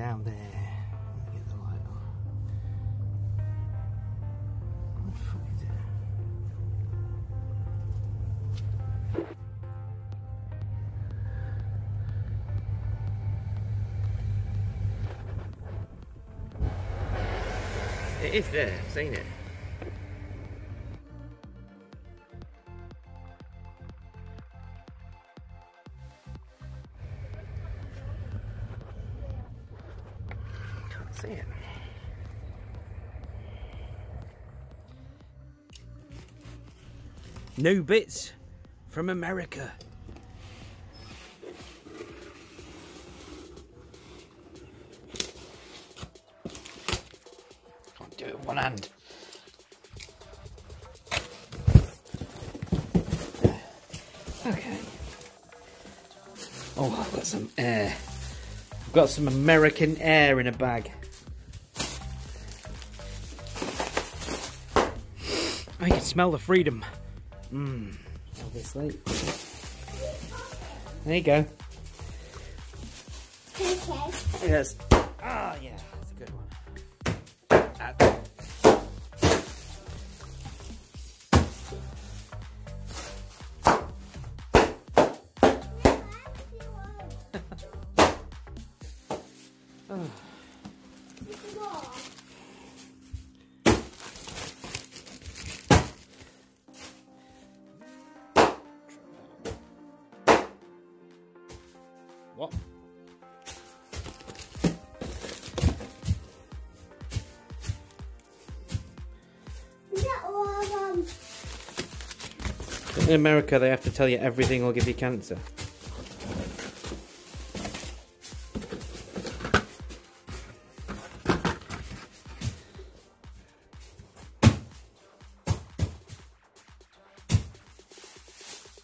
down there. Let me get the light on. What the fuck is that? It is there, I've seen it. See it. New bits from America. Can't do it with one hand. Okay. Oh, I've got some air. I've got some American air in a bag. I can smell the freedom. Obviously. There you go. Okay. Yes. Ah, yeah, that's a good one. Oh. What? In America, they have to tell you everything will give you cancer.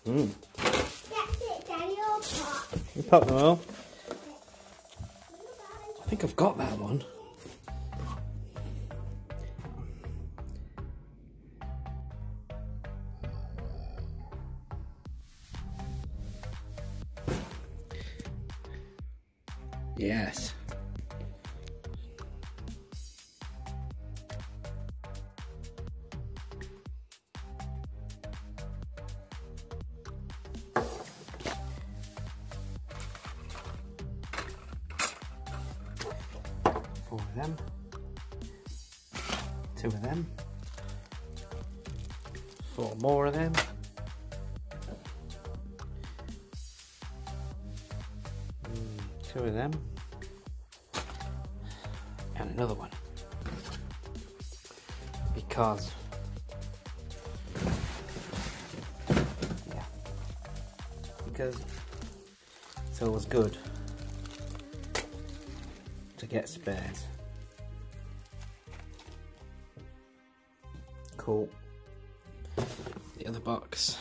Mm. You pop them all. I think I've got that one. Yes. Four of them, two of them, four more of them. Two of them, and another one, because yeah, because it's always good to get spares. Cool. The other box.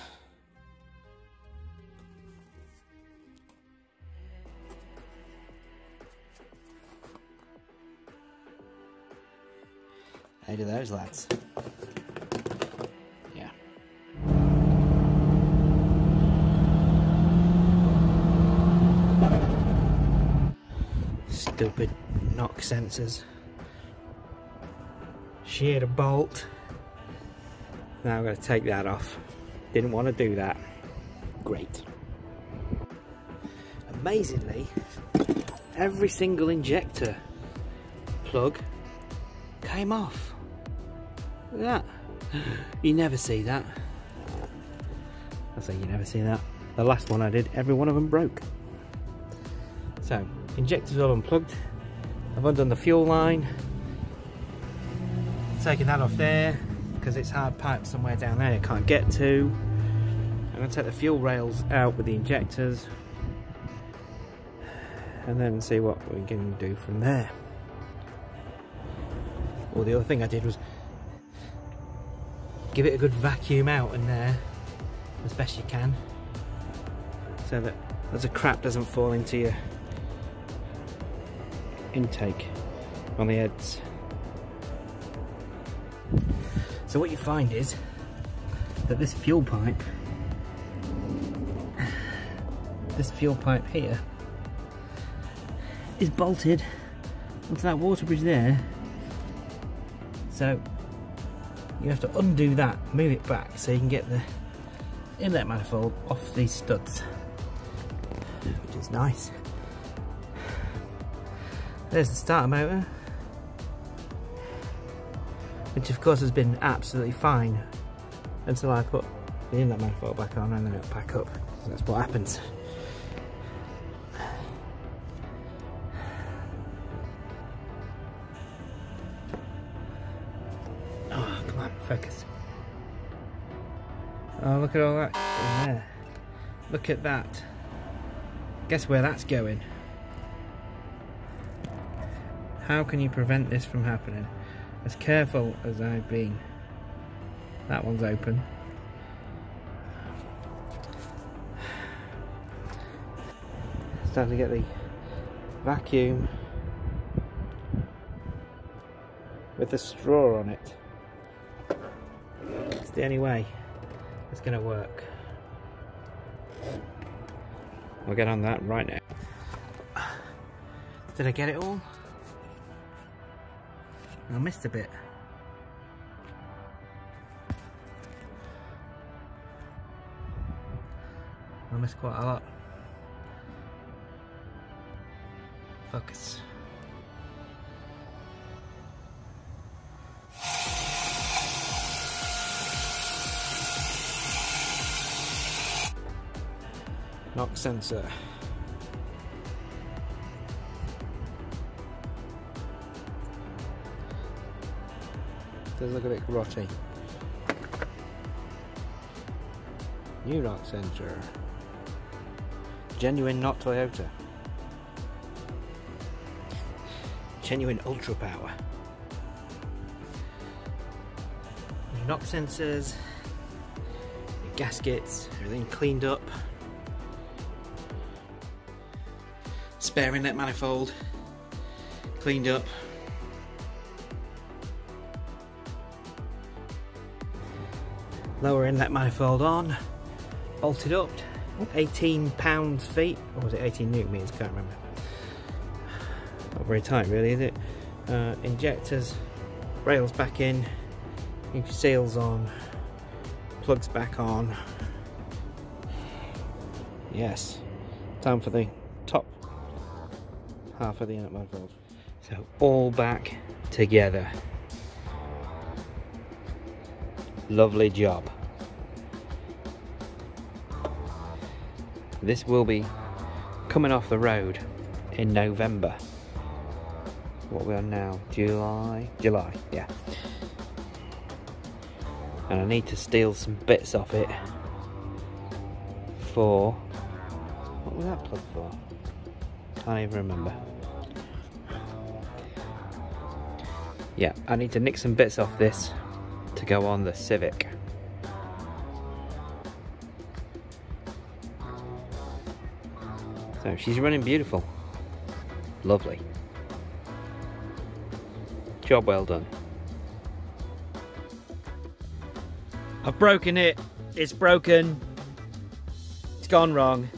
How do those lads? Yeah. Stupid knock sensors. She had a bolt. Now I'm going to take that off. Didn't want to do that. Great. Amazingly, every single injector plug came off. Look at that. You never see that. I say you never see that. The last one I did, every one of them broke. So, injectors all unplugged. I've undone the fuel line, taking that off there because it's hard pipe somewhere down there I can't get to. I'm going to take the fuel rails out with the injectors and then see what we can do from there. Well, the other thing I did was give it a good vacuum out in there as best you can so that as a crap doesn't fall into your intake on the heads. So what you find is that this fuel pipe here is bolted onto that water bridge there. So you have to undo that, move it back so you can get the inlet manifold off these studs, which is nice. There's the starter motor, which of course has been absolutely fine until I put the inlet manifold back on, and then it'll pack up. So that's what happens. Oh, come on, focus. Oh, look at all that in there. Look at that. Guess where that's going? How can you prevent this from happening? As careful as I've been. That one's open. It's time to get the vacuum with the straw on it. It's the only way it's going to work. We'll get on that right now. Did I get it all? I missed a bit. I missed quite a lot. Focus. Knock sensor. Does look a bit grotty. New knock sensor. Genuine, not Toyota. Genuine ultra power. New knock sensors. New gaskets. Everything cleaned up. Spare inlet manifold. Cleaned up. Lower inlet manifold on, bolted up, 18 pounds-feet, or was it 18 newton meters? Can't remember. Not very tight, really, is it? Injectors, rails back in, seals on, plugs back on. Yes, time for the top half of the inlet manifold. So all back together. Lovely job. This will be coming off the road in November. What we are now, July, yeah. And I need to steal some bits off it for, what was that plug for? Can't even remember. Yeah, I need to nick some bits off this to go on the Civic. So she's running beautiful. Lovely. Job well done. I've broken it. It's broken. It's gone wrong.